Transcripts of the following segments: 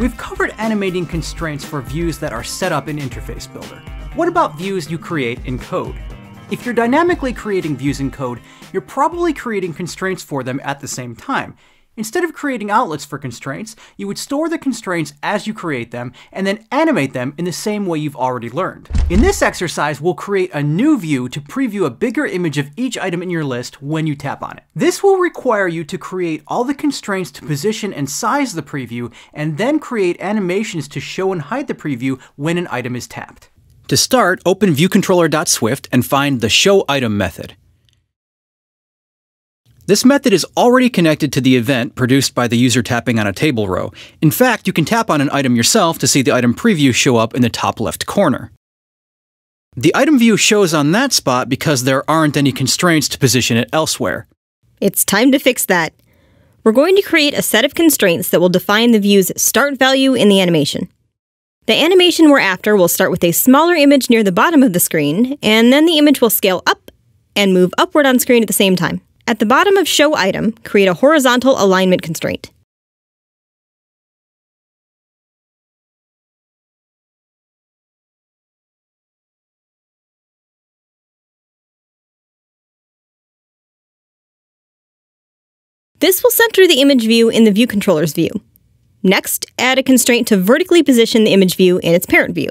We've covered animating constraints for views that are set up in Interface Builder. What about views you create in code? If you're dynamically creating views in code, you're probably creating constraints for them at the same time. Instead of creating outlets for constraints, you would store the constraints as you create them and then animate them in the same way you've already learned. In this exercise, we'll create a new view to preview a bigger image of each item in your list when you tap on it. This will require you to create all the constraints to position and size the preview and then create animations to show and hide the preview when an item is tapped. To start, open ViewController.swift and find the showItem method. This method is already connected to the event produced by the user tapping on a table row. In fact, you can tap on an item yourself to see the item preview show up in the top left corner. The item view shows on that spot because there aren't any constraints to position it elsewhere. It's time to fix that. We're going to create a set of constraints that will define the view's start value in the animation. The animation we're after will start with a smaller image near the bottom of the screen, and then the image will scale up and move upward on screen at the same time. At the bottom of Show Item, create a horizontal alignment constraint. This will center the image view in the view controller's view. Next, add a constraint to vertically position the image view in its parent view.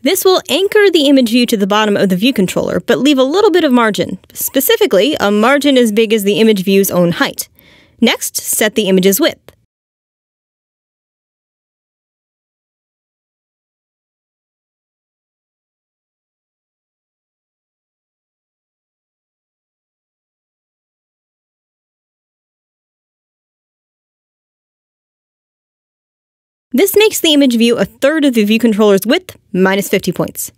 This will anchor the image view to the bottom of the view controller, but leave a little bit of margin, specifically a margin as big as the image view's own height. Next, set the image's width. This makes the image view a third of the view controller's width, minus 50 points.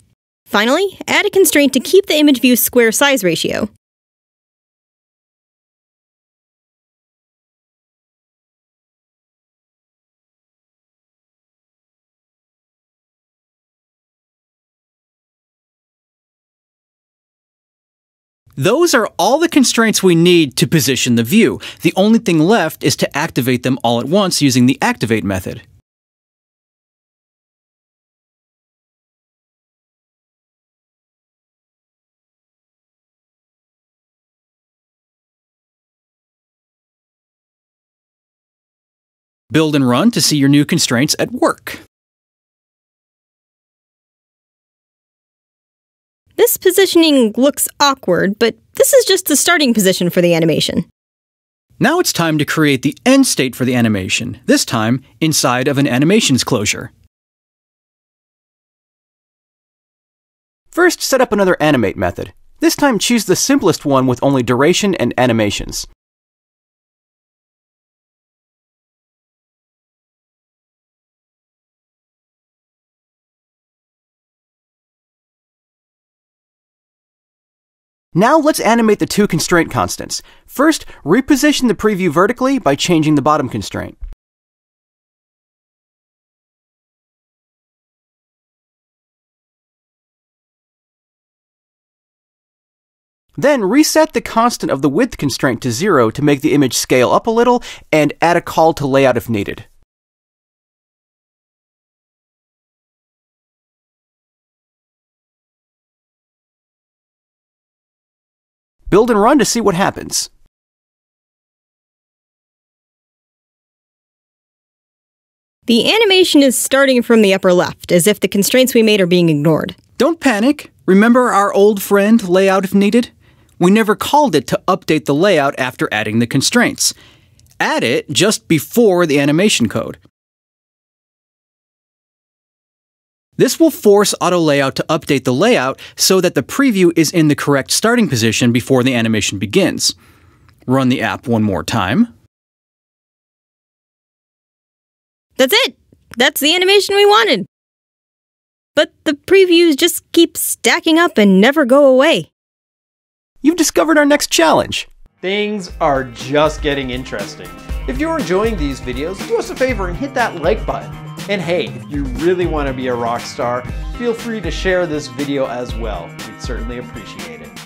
Finally, add a constraint to keep the image view's square size ratio. Those are all the constraints we need to position the view. The only thing left is to activate them all at once using the activate method. Build and run to see your new constraints at work. This positioning looks awkward, but this is just the starting position for the animation. Now it's time to create the end state for the animation, this time inside of an animations closure. First, set up another animate method. This time choose the simplest one with only duration and animations. Now let's animate the two constraint constants. First, reposition the preview vertically by changing the bottom constraint. Then reset the constant of the width constraint to 0 to make the image scale up a little and add a call to layout if needed. Build and run to see what happens. The animation is starting from the upper left, as if the constraints we made are being ignored. Don't panic. Remember our old friend, layout if needed? We never called it to update the layout after adding the constraints. Add it just before the animation code. This will force Auto Layout to update the layout so that the preview is in the correct starting position before the animation begins. Run the app one more time. That's it! That's the animation we wanted! But the previews just keep stacking up and never go away. You've discovered our next challenge! Things are just getting interesting. If you're enjoying these videos, do us a favor and hit that like button. And hey, if you really want to be a rock star, feel free to share this video as well. We'd certainly appreciate it.